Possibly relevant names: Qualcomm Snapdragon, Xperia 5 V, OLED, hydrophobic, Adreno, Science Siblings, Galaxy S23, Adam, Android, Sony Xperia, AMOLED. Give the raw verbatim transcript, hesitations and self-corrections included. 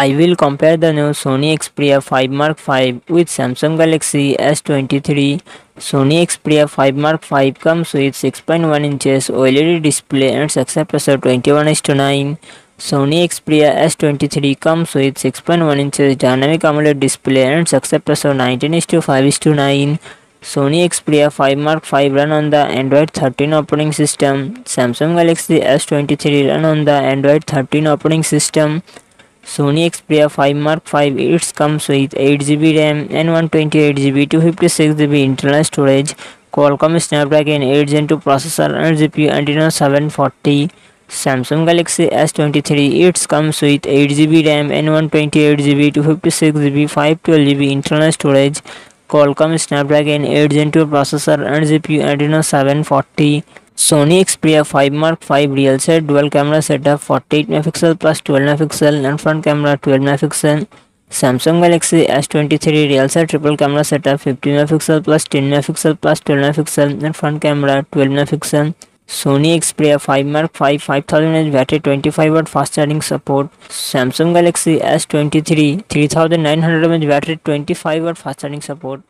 I will compare the new Sony Xperia five Mark five with Samsung Galaxy S twenty-three. Sony Xperia five Mark five comes with six point one inches OLED display and success ratio twenty-one is to nine. Sony Xperia S twenty-three comes with six point one inches dynamic AMOLED display and success ratio nineteen is to five is to nine. Sony Xperia five Mark five run on the Android thirteen operating system. Samsung Galaxy S twenty-three run on the Android thirteen operating system. Sony Xperia five Mark five it comes with eight G B RAM and one twenty-eight G B two fifty-six G B internal storage. Qualcomm Snapdragon eight Gen two processor and G P U Adreno seven forty. Samsung Galaxy S twenty-three it comes with eight G B RAM and one twenty-eight G B two fifty-six G B five twelve G B internal storage. Qualcomm Snapdragon eight Gen two processor and G P U Adreno seven forty. Sony Xperia five Mark five real set dual camera setup forty-eight megapixel plus twelve megapixel and front camera twelve megapixel. Samsung Galaxy S twenty-three real set triple camera setup fifteen megapixel plus ten megapixel plus twelve megapixel and front camera twelve megapixel. Sony Xperia five Mark five five thousand milliamp hour battery, twenty-five watt fast charging support. Samsung Galaxy S twenty-three three thousand nine hundred milliamp hour battery, twenty-five watt fast charging support.